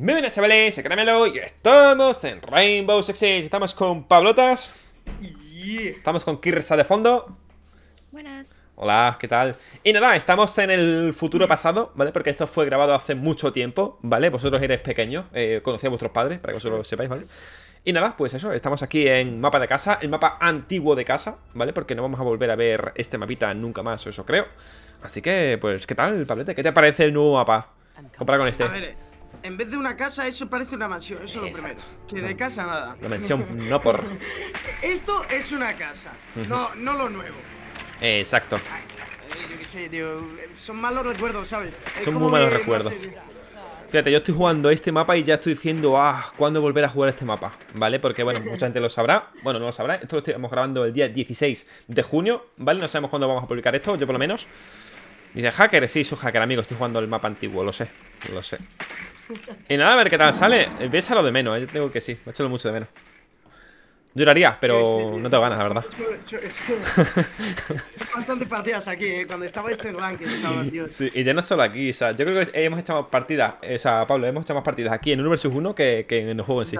Muy buenas, chavales, soy Caramelo y estamos en Rainbow Six Siege. Estamos con Pablotas. Estamos con Kirsa de fondo. Buenas. Hola, ¿qué tal? Y nada, estamos en el futuro pasado, ¿vale? Porque esto fue grabado hace mucho tiempo, ¿vale? Vosotros erais pequeños, conocí a vuestros padres, para que vosotros lo sepáis, ¿vale? Y nada, pues eso, estamos aquí en mapa de casa, el mapa antiguo de casa, ¿vale? Porque no vamos a volver a ver este mapita nunca más, eso creo. Así que, pues, ¿qué tal, Pablete? ¿Qué te parece el nuevo mapa? Compara con este. A ver, en vez de una casa, eso parece una mansión, eso es lo primero. Que de casa nada. La mansión, no por... Esto es una casa, no lo nuevo. Exacto. Yo qué sé, tío. Son malos recuerdos, ¿sabes? Son muy malos recuerdos. Fíjate, yo estoy jugando este mapa y ya estoy diciendo, ¿cuándo volver a jugar este mapa? ¿Vale? Porque, bueno, mucha gente lo sabrá. Bueno, no lo sabrá. Esto lo estamos grabando el día 16 de junio, ¿vale? No sabemos cuándo vamos a publicar esto, yo por lo menos. Dice, ¿hacker? Sí, soy hacker, amigo. Estoy jugando el mapa antiguo, lo sé. Lo sé. Y nada, a ver qué tal sale. Ves a lo de menos, yo tengo que sí. Me he hecho mucho de menos. Lloraría, pero no tengo ganas, la verdad. Son bastantes partidas aquí, cuando estaba este ranking. Sí, y ya no solo aquí, o sea, yo creo que hemos hecho más partidas, o sea, Pablo, hemos hecho más partidas aquí en 1 vs 1 que en el juego en sí.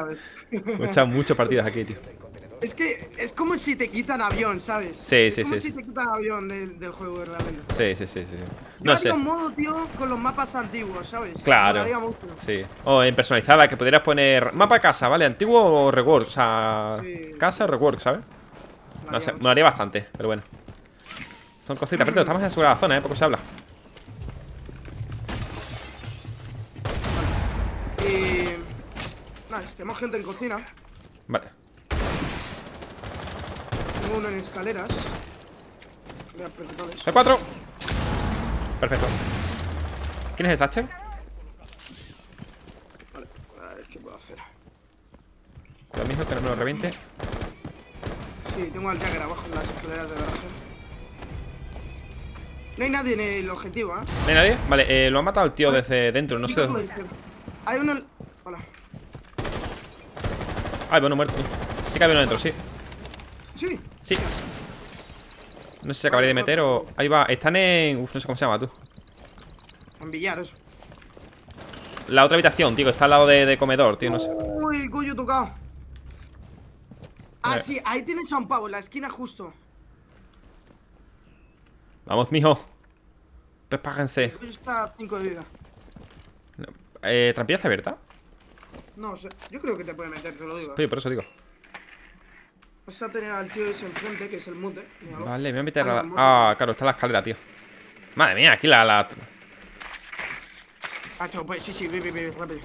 Hemos hecho muchas partidas aquí, tío. Es que es como si te quitan avión, ¿sabes? Sí, sí, sí. Es como si te quitan avión del juego, realmente. Sí. No sé. En modo, tío, con los mapas antiguos, ¿sabes? Claro. Sí. O en personalizada, que pudieras poner mapa casa, ¿vale? Antiguo o rework, o sea, casa o rework, ¿sabes? No sé, me haría bastante, pero bueno. Son cositas, pero estamos en la zona, ¿eh? Poco se habla. Nada, tenemos gente en cocina. Vale. Uno en escaleras. Hay 4. Perfecto. ¿Quién es el Thatcher? Vale, a ver qué puedo hacer. Cuidado mismo que no me lo reviente. Sí, tengo al Jäger abajo en las escaleras de garaje. No hay nadie en el objetivo, ¿eh? ¿No hay nadie? Vale, lo ha matado el tío desde dentro, no sé dónde. Hay uno en... Hola. Ay, bueno, muerto. Sí que había uno dentro, sí. Sí. No sé si acabaré de meter o... Ahí va, están en... Uf, no sé cómo se llama, tú. En billar, eso. La otra habitación, tío, está al lado de comedor, tío, no sé. Uy, el cuello tocado. Ah, sí, ahí tienes a un pavo, en la esquina justo. Vamos, mijo. Prepárense. Está a 5 de vida. No. ¿Trampilla está abierta? No, yo creo que te puede meter, te lo digo. Oye, por eso digo. Vamos a tener al tío ese enfrente, que es el mute. Vale, me voy a meter a la... Ah, claro, está en la escalera, tío. Madre mía, aquí la... Ah, chao, pues sí, ve, rápido.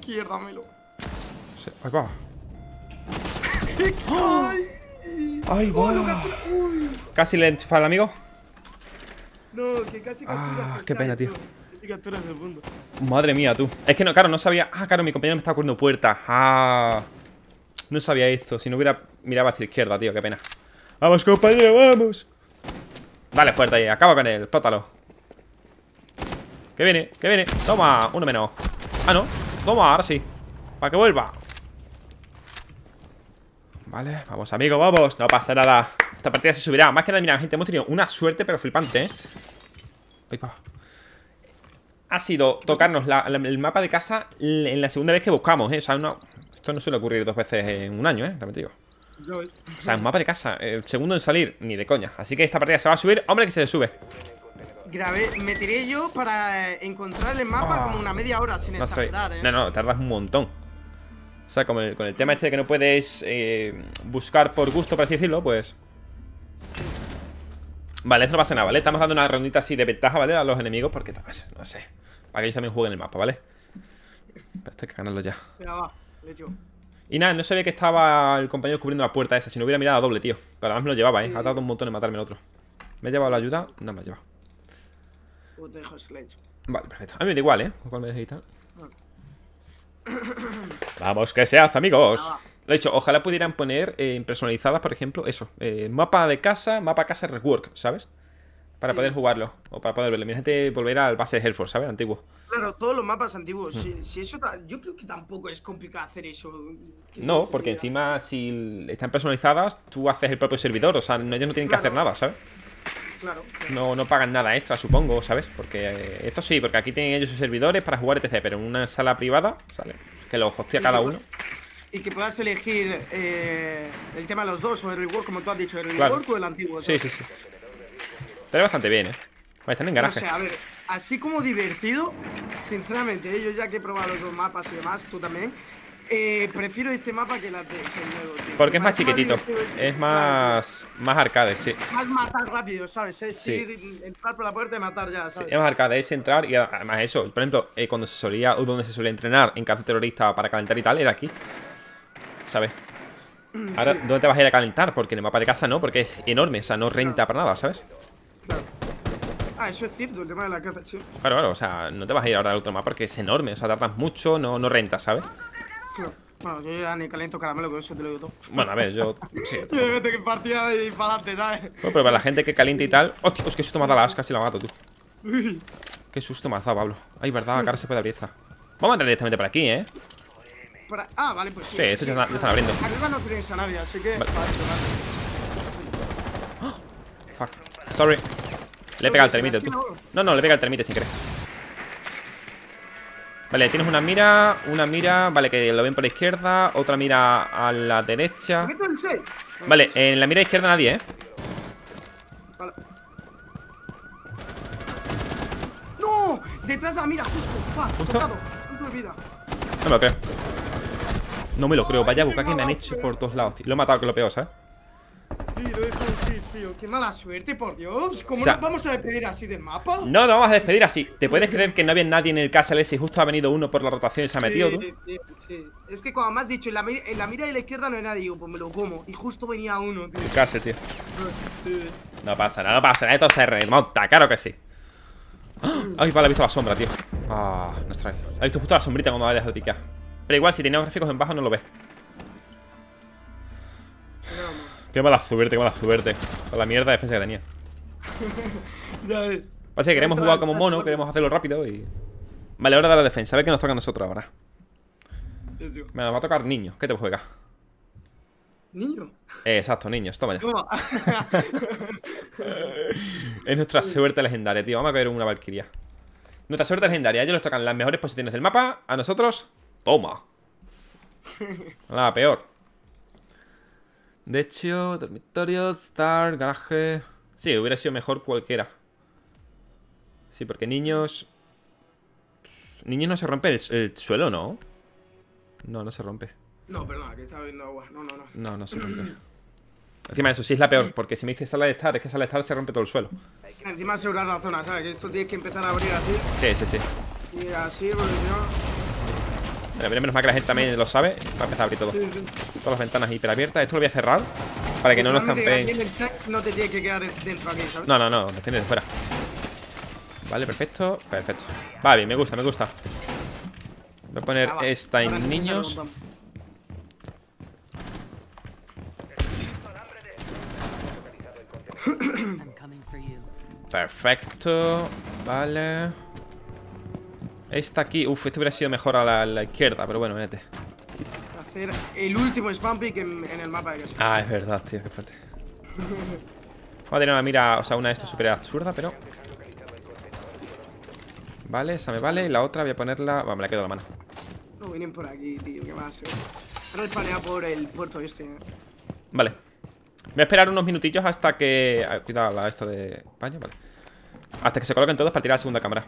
Izquierda, Melo. Ahí va. ¡Ay, va! Casi le enchufa al amigo. No, que casi capturas. Ah, qué pena, tío. Madre mía, tú. Es que no, claro, no sabía. Ah, claro, mi compañero me está abriendo puertas. Ah, no sabía esto. Si no hubiera mirado hacia la izquierda, tío, qué pena. Vamos, compañero, vamos. Dale fuerte ahí, acaba con él, explótalo. Que viene, que viene. Toma, uno menos. Ah, no, toma, ahora sí. Para que vuelva. Vale, vamos, amigo, vamos. No pasa nada. Esta partida se subirá. Más que nada, mira, gente, hemos tenido una suerte, pero flipante, ¿eh? Ay, pa. Ha sido tocarnos el mapa de casa en la segunda vez que buscamos, ¿eh? O sea, esto no suele ocurrir 2 veces en un año, ¿eh? También te digo. O sea, el mapa de casa, el segundo en salir, ni de coña. Así que esta partida se va a subir. Hombre, que se sube. Grabé, me tiré yo para encontrar el mapa como una media hora sin exagerar, ¿eh? No, tardas un montón. O sea, con el tema este de que no puedes buscar por gusto, por así decirlo, pues... Vale, esto no pasa nada, ¿vale? Estamos dando una rondita así de ventaja, ¿vale? A los enemigos porque, no sé, para que ellos también jueguen el mapa, ¿vale? Pero esto hay que ganarlo ya. Mira, va, le echo. Y nada, no sabía que estaba el compañero cubriendo la puerta esa. Si no hubiera mirado a doble, tío. Pero además me lo llevaba, ¿eh? Ha tardado un montón en matarme el otro. ¿Me he llevado la ayuda? No me ha llevado. Vale, perfecto. A mí me da igual, ¿eh? Con cuál me dejé y tal. Vamos, que se hace, amigos. Lo he dicho, ojalá pudieran poner personalizadas, por ejemplo, eso. Mapa de casa, rework, ¿sabes? Para poder jugarlo, o para poder verlo. Imagínate volver al base de Hereford, ¿sabes? Antiguo. Claro, todos los mapas antiguos. Si eso yo creo que tampoco es complicado hacer eso. No, porque encima, si están personalizadas, tú haces el propio servidor. O sea, ellos no tienen que hacer nada, ¿sabes? Claro, claro. No pagan nada extra, supongo, ¿sabes? Porque esto sí, porque aquí tienen ellos sus servidores para jugar etc. Pero en una sala privada, ¿sale? Que los hostia cada uno. Y que puedas elegir el tema de los dos, o el reward, como tú has dicho, el reward o el antiguo. ¿Sabes? Sí, sí, sí. Está bastante bien, ¿eh? Vale, están en garaje. O sea, a ver, así como divertido, sinceramente, yo ya que he probado los dos mapas y demás, tú también, prefiero este mapa que el nuevo, tío. Porque es más chiquitito, es más, claro, más arcade, sí. Más matar rápido, ¿sabes? Es ir, entrar por la puerta y matar ya, ¿sabes? Sí, es más arcade, es entrar y además eso, por ejemplo, cuando se solía, o donde se solía entrenar en caza terrorista para calentar y tal, era aquí, ¿sabes? Ahora, ¿dónde te vas a ir a calentar? Porque en el mapa de casa no, porque es enorme, o sea, no renta para nada, ¿sabes? Claro. Ah, eso es cierto, el tema de la caza, sí. Claro, claro, o sea, no te vas a ir ahora al otro mapa porque es enorme, o sea, tardas mucho, no renta, ¿sabes? Claro. Bueno, yo ya ni caliento caramelo, con eso te lo digo todo. Bueno, a ver, yo... sí, yo me meto que partida y para adelante, ¿sabes? Bueno, pero para la gente que calienta y tal... ¡Oh, tío! Es que susto me ha dado la asca, casi la mato, tú. Qué susto me ha dado, Pablo. Ay, verdad, cara se puede abrir esta. Vamos a entrar directamente por aquí, ¿eh? Para... Ah, vale, pues sí. Sí, estos ya están abriendo. Arriba no tienes a nadie, así que... Vale. Fuck. Sorry. Le he pegado al termite, tú. No, le pega al termite sin querer. Vale, tienes una mira, vale, que lo ven por la izquierda. Otra mira a la derecha. Vale, en la mira izquierda nadie, ¿eh? ¡No! Detrás de la mira, justo. Tocado. No me lo creo. No me lo creo, vaya buca que me han hecho por todos lados, tío. Lo he matado, que lo peor, ¿sabes? Sí, lo he dejado así, tío. Qué mala suerte, por Dios. ¿Cómo nos vamos a despedir así del mapa? No, nos vamos a despedir así. ¿Te puedes creer que no había nadie en el castle ese y justo ha venido uno por la rotación y se ha metido, tú? Sí. Es que cuando me has dicho, en la mira de la izquierda no hay nadie, yo pues me lo como. Y justo venía uno, tío. El castle, tío. Sí. No pasa nada. Esto se remonta, claro que sí. Ay, vale, he visto la sombra, tío. Ah, no extraño. He visto justo la sombrita cuando me había dejado picar. Pero igual, si tenía gráficos en bajo no lo ves. Qué mala suerte. Con la mierda de defensa que tenía. Ya ves. Pasa que queremos jugar como mono, queremos hacerlo rápido y... Vale, ahora da la defensa. A ver qué nos toca a nosotros ahora. Me nos va a tocar niños. ¿Qué te juega? ¿Niño? Exacto, niños. Toma ya. Es nuestra suerte legendaria, tío. Vamos a caer una Valquiria. Nuestra suerte legendaria. A ellos les tocan las mejores posiciones del mapa. A nosotros, toma. La peor. De hecho, dormitorio, star, garaje... Sí, hubiera sido mejor cualquiera. Sí, porque niños... Niños no se rompe el suelo, ¿no? No se rompe. No, perdona, que estaba viendo agua. No. No se rompe. Encima de eso, sí es la peor, porque si me dices sala de estar, es que sala de estar se rompe todo el suelo. Encima asegurar la zona, ¿sabes? Que esto tienes que empezar a abrir así. Sí. Y así, porque yo... Mira, menos mal que la gente también lo sabe. Va a empezar a abrir todo. Todas las ventanas hiperabiertas. Esto lo voy a cerrar para que no nos campeen. No te tienes que quedar dentro aquí, ¿sabes? No, defiende de fuera. Vale, perfecto. Vale, me gusta. Voy a poner esta en niños. Perfecto. Vale. Esta aquí, este hubiera sido mejor a la izquierda, pero bueno, venete. Hacer el último spam pick en el mapa de casa. Ah, es verdad, tío, qué fuerte. Vamos a tener una mira, o sea, una de estas súper absurda, pero... Vale, esa me vale, y la otra voy a ponerla... Vale, me la quedo a la mano. No, vienen por aquí, tío, qué más. Ahora espanea por el puerto este. Vale. Voy a esperar unos minutillos hasta que... Cuidado, esto de baño, vale. Hasta que se coloquen todos para tirar la segunda cámara.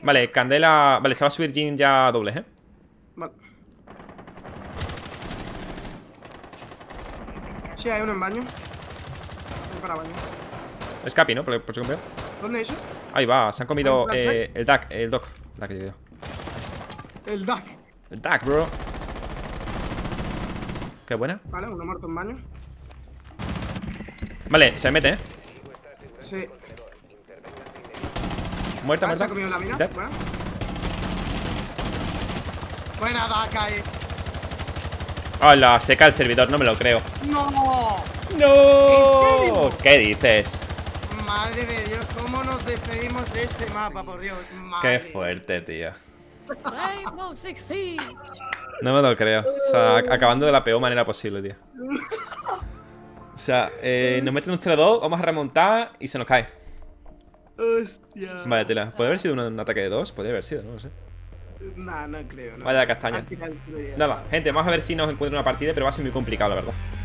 Vale, Candela... Vale, se va a subir Jin ya dobles, ¿eh? Vale. Sí, hay uno en baño. Hay para baño. Escapi, ¿no? Por si compro. ¿Dónde es eso? Ahí va, se han comido el duck, bro. Qué buena. Vale, uno muerto en baño. Vale, se mete, ¿eh? Sí. Muerta. ¿Se ha comido la mina? Buena. Buena vaca, eh. Hola, seca el servidor, no me lo creo. ¡No! ¿Qué dices? madre de Dios, ¿cómo nos despedimos de este mapa, por Dios? Madre. Qué fuerte, tío. Rainbow Six Siege. No me lo creo. O sea, acabando de la peor manera posible, tío. O sea, nos meten un 0-2, vamos a remontar y se nos cae. Hostia. Vale, tela. ¿Puede haber sido un ataque de 2? Podría haber sido, no lo sé. No, no creo. Vaya castaña. Nada, gente, vamos a ver si nos encuentra una partida, pero va a ser muy complicado, la verdad.